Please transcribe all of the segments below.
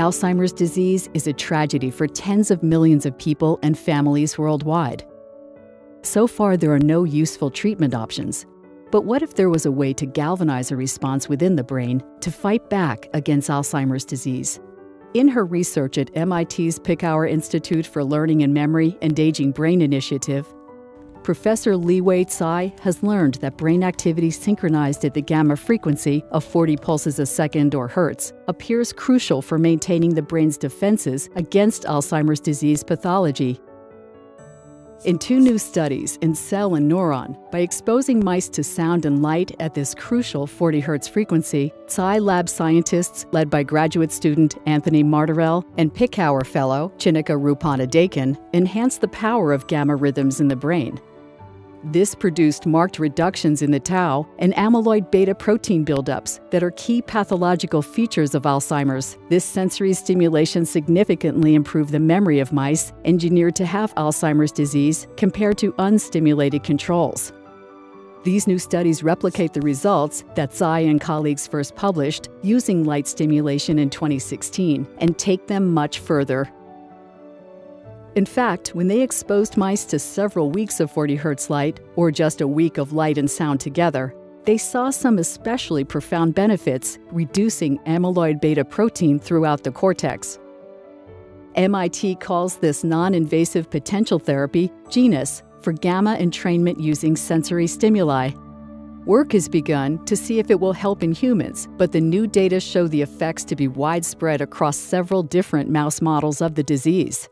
Alzheimer's disease is a tragedy for tens of millions of people and families worldwide. So far, there are no useful treatment options. But what if there was a way to galvanize a response within the brain to fight back against Alzheimer's disease? In her research at MIT's Picower Institute for Learning and Memory and Aging Brain Initiative, Professor Li-Huei Tsai has learned that brain activity synchronized at the gamma frequency of 40 pulses a second or hertz appears crucial for maintaining the brain's defenses against Alzheimer's disease pathology. In two new studies in Cell and Neuron, by exposing mice to sound and light at this crucial 40 Hz frequency, Tsai lab scientists led by graduate student Anthony Martorell and Picower fellow Chinika Rupana-Dakin enhanced the power of gamma rhythms in the brain. This produced marked reductions in the tau and amyloid beta protein buildups that are key pathological features of Alzheimer's. This sensory stimulation significantly improved the memory of mice engineered to have Alzheimer's disease compared to unstimulated controls. These new studies replicate the results that Tsai and colleagues first published using light stimulation in 2016 and take them much further. In fact, when they exposed mice to several weeks of 40 Hz light, or just a week of light and sound together, they saw some especially profound benefits, reducing amyloid beta protein throughout the cortex. MIT calls this non-invasive potential therapy GENUS for gamma entrainment using sensory stimuli. Work has begun to see if it will help in humans, but the new data show the effects to be widespread across several different mouse models of the disease.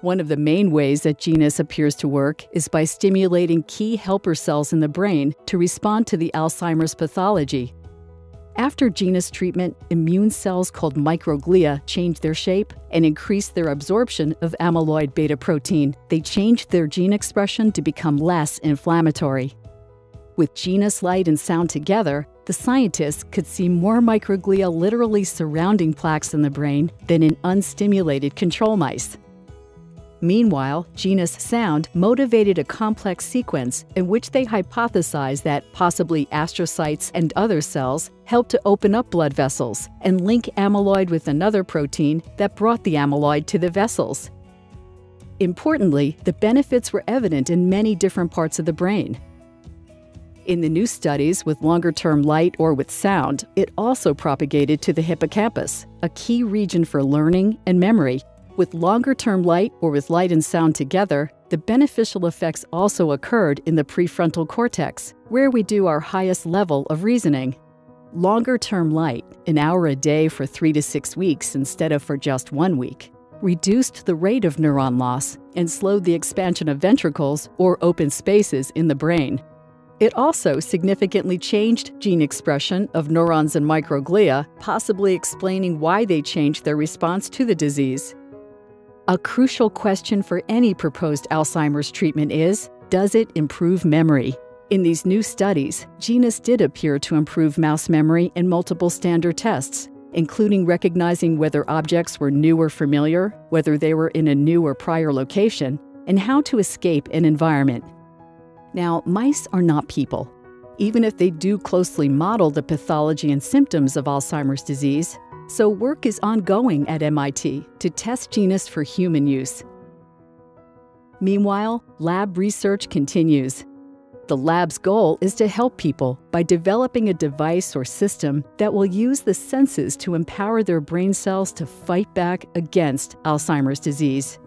One of the main ways that GENUS appears to work is by stimulating key helper cells in the brain to respond to the Alzheimer's pathology. After GENUS treatment, immune cells called microglia change their shape and increase their absorption of amyloid beta protein. They change their gene expression to become less inflammatory. With GENUS light and sound together, the scientists could see more microglia literally surrounding plaques in the brain than in unstimulated control mice. Meanwhile, GENUS sound motivated a complex sequence in which they hypothesized that possibly astrocytes and other cells helped to open up blood vessels and link amyloid with another protein that brought the amyloid to the vessels. Importantly, the benefits were evident in many different parts of the brain. In the new studies with longer-term light or with sound, it also propagated to the hippocampus, a key region for learning and memory. With longer-term light or with light and sound together, the beneficial effects also occurred in the prefrontal cortex, where we do our highest level of reasoning. Longer-term light, an hour a day for 3 to 6 weeks instead of for just 1 week, reduced the rate of neuron loss and slowed the expansion of ventricles or open spaces in the brain. It also significantly changed gene expression of neurons and microglia, possibly explaining why they changed their response to the disease. A crucial question for any proposed Alzheimer's treatment is, does it improve memory? In these new studies, GENUS did appear to improve mouse memory in multiple standard tests, including recognizing whether objects were new or familiar, whether they were in a new or prior location, and how to escape an environment. Now, mice are not people. Even if they do closely model the pathology and symptoms of Alzheimer's disease, so work is ongoing at MIT to test GENUS for human use. Meanwhile, lab research continues. The lab's goal is to help people by developing a device or system that will use the senses to empower their brain cells to fight back against Alzheimer's disease.